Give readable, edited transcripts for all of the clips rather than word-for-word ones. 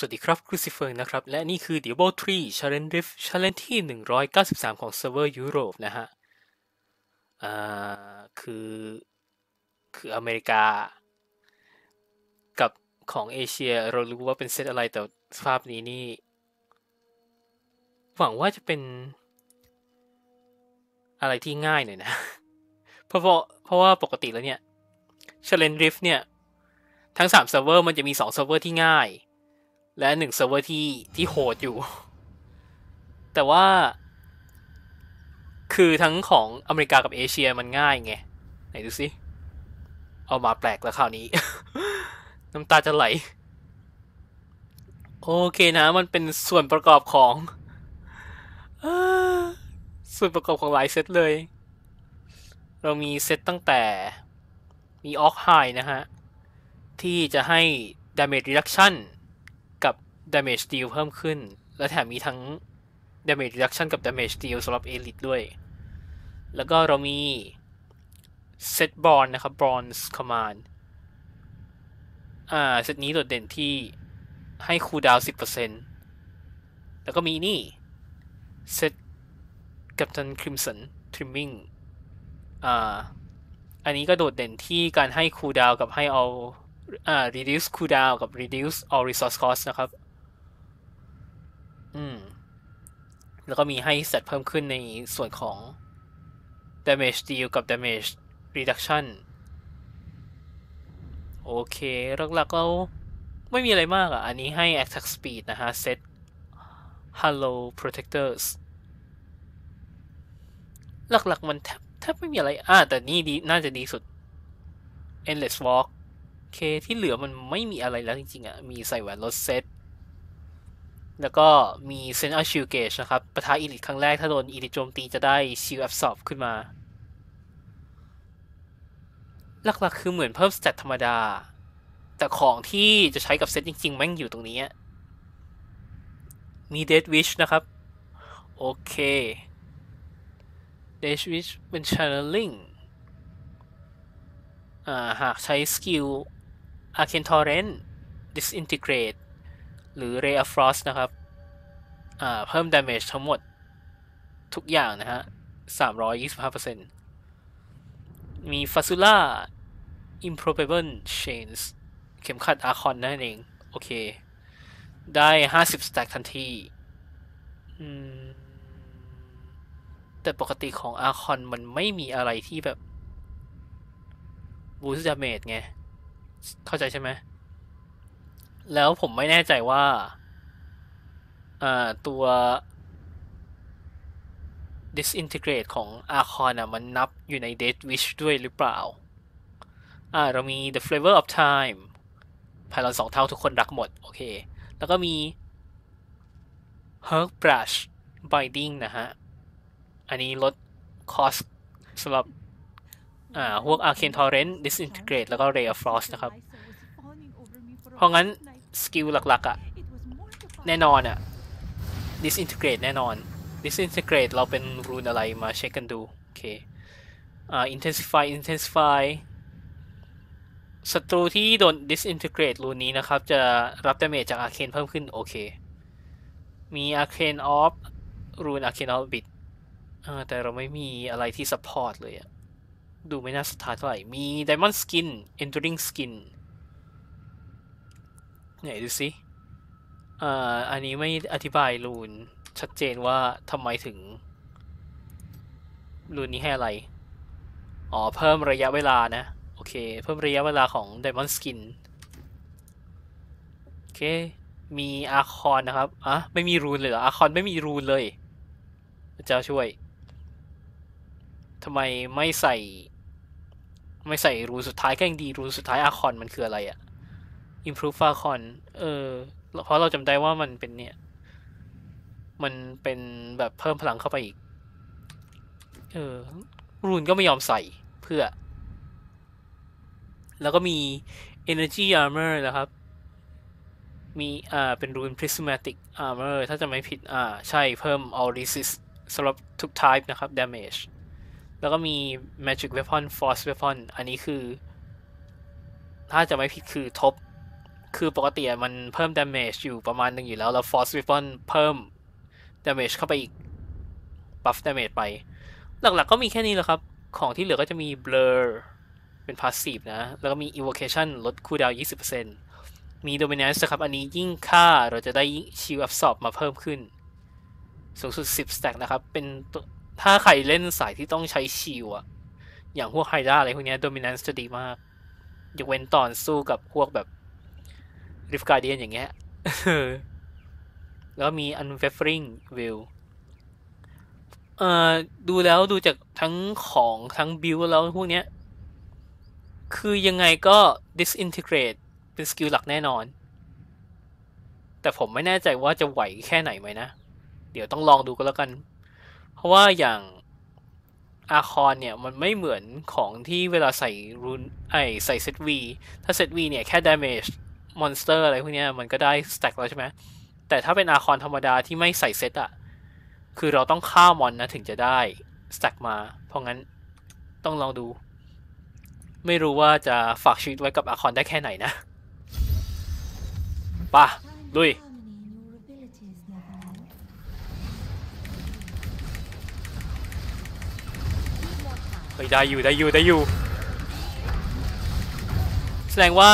สวัสดีครับ Crucifer นะครับและนี่คือ Diablo 3 Challenge Rift Challenge ที่193ของเซิร์ฟเวอร์ยุโรปนะฮะคืออเมริกากับของเอเชียเรารู้ว่าเป็นเซตอะไรแต่ภาพนี้นี่หวังว่าจะเป็นอะไรที่ง่ายหน่อยนะเพราะว่าปกติแล้วเนี่ย Challenge Rift เนี่ยทั้ง3เซิร์ฟเวอร์มันจะมี2เซิร์ฟเวอร์ที่ง่ายและ1เซิร์ฟเวอร์ที่โหดอยู่แต่ว่าคือทั้งของอเมริกากับเอเชียมันง่ายไงไหนดูสิเอามาแปลกแล้วคราวนี้ น้ำตาจะไหลโอเคนะมันเป็นส่วนประกอบของหลายเซตเลยเรามีเซตตั้งแต่มีออกไฮนะฮะที่จะให้ damage reductionกับ damage deal เพิ่มขึ้นและแถมมีทั้ง damage reduction กับ damage deal สำหรับ elite ด้วยแล้วก็เรามี set bronze นะครับ bronze command เซตนี้โดดเด่นที่ให้คูลดาวน์ 10% แล้วก็มีนี่ set captain crimson trimming อันนี้ก็โดดเด่นที่การให้คูลดาวน์กับให้เอาreduce cooldown กับ reduce all resource cost นะครับแล้วก็มีให้เซตเพิ่มขึ้นในส่วนของ damage deal กับ damage reduction โอเคหลักๆเราไม่มีอะไรมากอ่ะอันนี้ให้ attack speed นะฮะเซต hello protectors หลักๆมันแทบไม่มีอะไรแต่นี่ดีน่าจะดีสุด endless walkโอเคที่เหลือมันไม่มีอะไรแล้วจริงๆอ่ะมีใส่แหวนลดเซตแล้วก็มี St. Archew's Gage นะครับปะทะอีลิทครั้งแรกถ้าโดนอีลิทโจมตีจะได้ชิลแอบซอบขึ้นมาหลักๆคือเหมือนเพิ่มสเตตธรรมดาแต่ของที่จะใช้กับเซตจริงๆแม่งอยู่ตรงนี้มี Deathwish นะครับโอเค Deathwish เป็น Channeling หากใช้สกิลArchon Torrent Disintegrate หรือ Ray of Frost นะครับเพิ่ม damage ทั้งหมดทุกอย่างนะฮะ 325% มี Fasula improbable chains เข็มขัด Archon นั่นเองโอเคได้50 stack ทันทีแต่ปกติของ Archon มันไม่มีอะไรที่แบบ boost damage ไงเข้าใจใช่ไหมแล้วผมไม่แน่ใจว่าตัว disintegrate ของ Archon มันนับอยู่ใน Deathwish ด้วยหรือเปล่าเรามี the Flavor of Time Pylon 2 เท่าทุกคนรักหมดโอเคแล้วก็มี Herb Brush Binding นะฮะอันนี้ลด cost สำหรับพวก Archon Torrent Disintegrate แล้วก็ Ray of Frost นะครับเพราะงั้นสกิลหลักๆอ่ะแน่นอนอ่ะ Disintegrate แน่นอน Disintegrate เราเป็นรูนอะไรมาเช็คกันดูโอเคIntensify ศัตรูที่โดน Disintegrate รูนนี้นะครับจะรับ damage จาก Arcane เพิ่มขึ้นโอเคมี Arcane Orb รูน Arcane Orbit แต่เราไม่มีอะไรที่ support เลยอ่ะดูไม่น่าสถานเท่าไหร่มี Diamond Skin Enduring Skin ไหนดูสิอันนี้ไม่อธิบายรูนชัดเจนว่าทำไมถึงรูนนี้ให้อะไรอ๋อเพิ่มระยะเวลานะโอเคเพิ่มระยะเวลาของ Diamond Skin โอเคมี Archon นะครับไม่มีรูนเลยเหรอ Archon ไม่มีรูนเลยเจ้าช่วยทำไมไม่ใส่รูนสุดท้ายก็ยังดีรูนสุดท้ายArchonมันคืออะไรอะImprove Archonเพราะเราจำได้ว่ามันเป็นเนี่ยมันเป็นแบบเพิ่มพลังเข้าไปอีกรูนก็ไม่ยอมใส่เพื่อแล้วก็มี Energy Armor นะครับมีเป็นรูน Prismatic Armor ถ้าจะไม่ผิดใช่เพิ่ม All Resist สำหรับทุก Type นะครับ Damage แล้วก็มี Magic Weapon Force Weapon อันนี้คือถ้าจะไม่ผิดคือทบ คือปกติมันเพิ่ม damage อยู่ประมาณนึงอยู่แล้วแล้ว Force Weapon เพิ่ม damage เข้าไปอีก buff damage ไปหลักๆ ก็มีแค่นี้แหละครับของที่เหลือก็จะมี Blur เป็น passive นะแล้วก็มี Evocation ลด cooldown 20% มี Dominance นะครับอันนี้ยิ่งฆ่าเราจะได้ Shield Absorb มาเพิ่มขึ้นสูงสุด10 stack นะครับเป็นถ้าใครเล่นสายที่ต้องใช้ Shield อะอย่างพวกไฮด้าอะไรพวกนี้ Dominance จะดีมากยกเว้นตอนสู้กับพวกแบบริฟการ์เดียนอย่างเงี้ย แล้วมี Unwavering Will ดูแล้วดูจากทั้งของทั้งบิลแล้วพวกเนี้ยคือยังไงก็ Disintegrate เป็นสกิลหลักแน่นอนแต่ผมไม่แน่ใจว่าจะไหวแค่ไหนไหมนะเดี๋ยวต้องลองดูก็แล้วกันเพราะว่าอย่าง Archon เนี่ยมันไม่เหมือนของที่เวลาใส่รูนใส่ ZV ถ้า ZV เนี่ยแค่ damageมอนสเตอร์อะไรพวกนี้มันก็ได้สแต็กแล้วใช่ไหมแต่ถ้าเป็นอาคอนธรรมดาที่ไม่ใส่เซตอ่ะคือเราต้องฆ่ามอนนะถึงจะได้สแต็กมาเพราะงั้นต้องลองดูไม่รู้ว่าจะฝากชีวิตไว้กับอาคอนได้แค่ไหนนะป่ะลุยไปได้อยู่แสดงว่า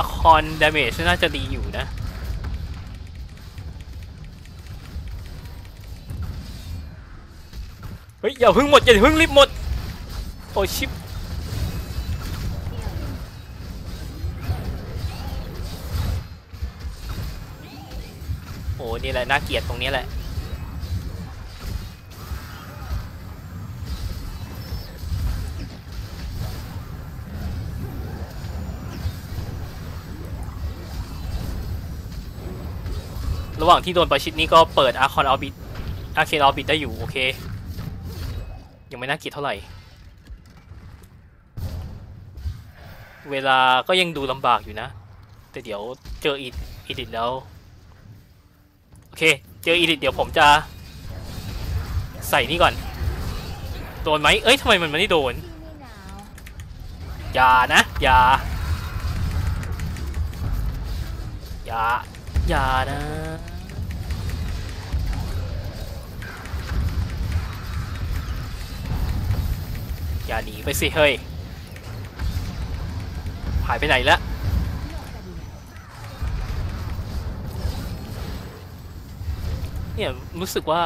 Archon damage น่าจะดีอยู่นะเฮ้ยอย่าเพิ่งรีบหมดโอ้ชิปโอ้นี่แหละน่าเกลียดตรงนี้แหละระหว่างที่โดนประชิดนี้ก็เปิด Archon Orbit ได้อยู่โอเคยังไม่น่าเกลียดเท่าไหร่เวลาก็ยังดูลำบากอยู่นะแต่เดี๋ยวเจออีดิทแล้วโอเคเจออีดิทเดี๋ยวผมจะใส่นี่ก่อนโดนไหมเอ้ยทำไมมันไม่โดนอย่านะอย่าหนีไปสิเฮ้ยหายไปไหนละเนี่ยรู้สึกว่า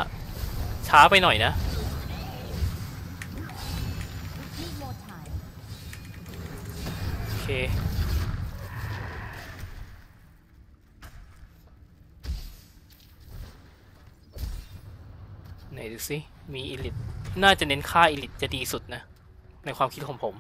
ช้าไปหน่อยนะโอเคไหนดูสิมีอิลิทน่าจะเน้นค่าอิลิทจะดีสุดนะในความคิดของผม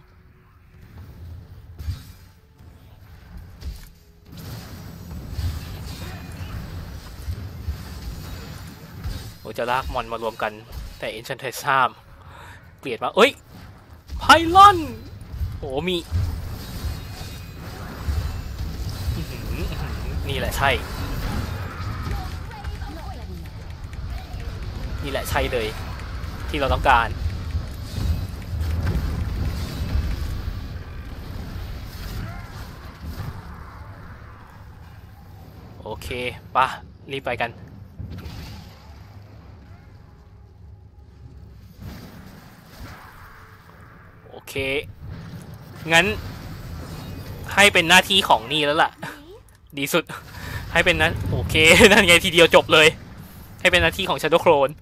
โอ้จะลากมอนมารวมกันแต่ Ancient Testament เกลียดมาเอ้ย Pylon โอ้มีนี่แหละใช่เลยที่เราต้องการโอเคป่ะรีบไปกันโอเคงั้นให้เป็นหน้าที่ของนี่แล้วล่ะ ดีสุดให้เป็นนั้นโอเคนั่นไงทีเดียวจบเลยให้เป็นหน้าที่ของ Shadow Clone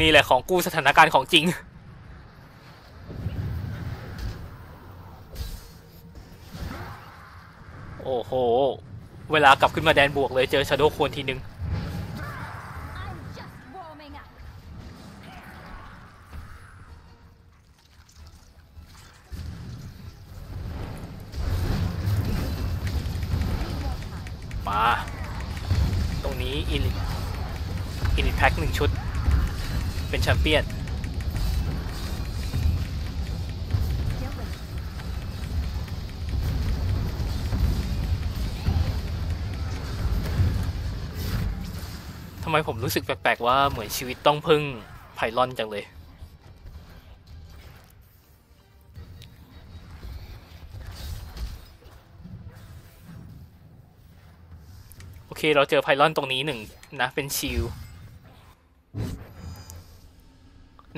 นี่แหละของกู้สถานการณ์ของจริงโอ้โหเวลากลับขึ้นมาแดนบวกเลยเจอ Shadow Clone ทีนึงมาตรงนี้อินแพ็ค1ชุดเป็นแชมเปี้ยนทำไมผมรู้สึกแปลกๆว่าเหมือนชีวิตต้องพึ่งไพลอนจังเลย เคเราเจอไพลอนตรงนี้หนึ่งนะเป็นชิล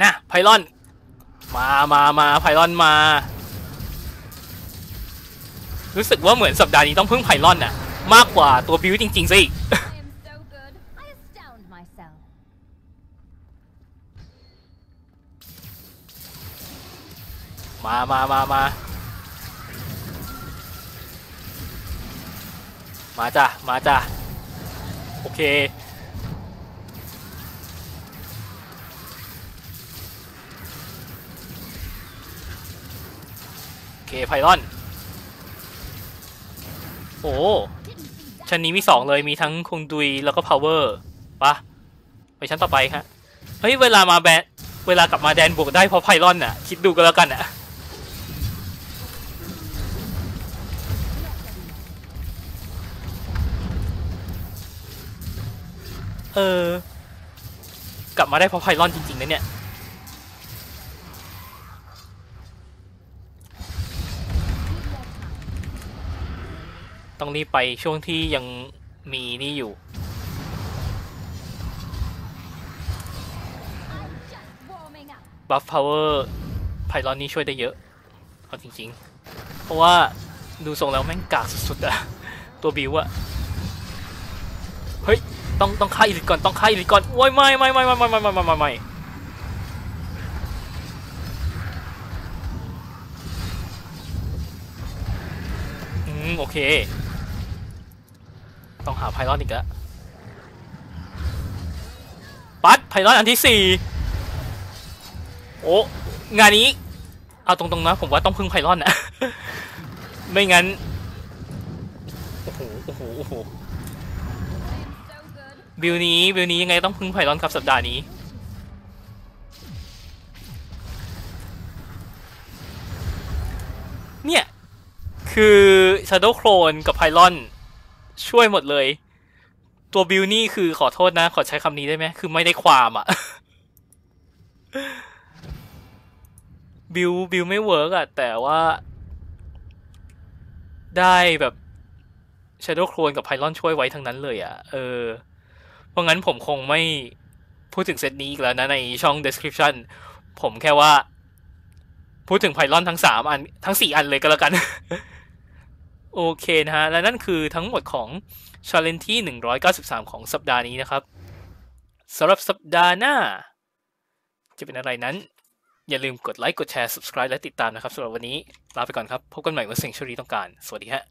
นะไพลอนมาไพลอนมารู้สึกว่าเหมือนสัปดาห์นี้ต้องพึ่งไพลอนน่ะมากกว่าตัวบิวจริงๆสิมาจ้ะมาจ้ะโอเคโอเคไพลอนโอ้ชั้นนี้มีสองเลยมีทั้งคงดุยแล้วก็พาวเวอร์ปะไปชั้นต่อไปฮะเฮ้ยเวลากลับมาแดนบวกได้เพราะไพลอนน่ะคิดดูก็แล้วกันน่ะกลับมาได้เพราะไพลอนจริงๆนะเนี่ยต้องรีบไปช่วงที่ยังมีนี่อยู่บัฟพาวเวอร์ไพลอนนี่ช่วยได้เยอะเอาจริงๆเพราะว่าดูทรงแล้วแม่งกากสุดๆอะตัวบิวอะเฮ้ยต้องฆ่าอิริก่อนต้องฆ่าอิริก่อนโอ้ยไม่โอเคต้องหาไพลอนอีกแล้วปัดไพลอนอันที่4โอ้งานนี้เอาตรงๆนะผมว่าต้องพึ่งไพลอนนะไม่งั้นโอ้โหบิวนี้ยังไงต้องพึ่งไพลอนครับสัปดาห์นี้เนี่ยคือ Shadow Clone กับ Pylon ช่วยหมดเลยตัวบิวนี่คือขอโทษนะขอใช้คำนี้ได้ไหมคือไม่ได้ความอะ บิวไม่เวิร์กอะแต่ว่าได้แบบ Shadow Clone กับ Pylon ช่วยไว้ทั้งนั้นเลยอะเพราะงั้นผมคงไม่พูดถึงเซตนี้อีกแล้วนะในช่อง description ผมแค่ว่าพูดถึง Pylon ทั้ง3อันทั้ง4อันเลยก็แล้วกัน โอเคนะฮะและนั่นคือทั้งหมดของ Challenge ที่193ของสัปดาห์นี้นะครับสำหรับสัปดาห์หน้าจะเป็นอะไรนั้นอย่าลืมกดไลค์กดแชร์ Subscribe และติดตามนะครับสำหรับวันนี้ลาไปก่อนครับพบกันใหม่วันเสียงชรีต้องการสวัสดีฮะ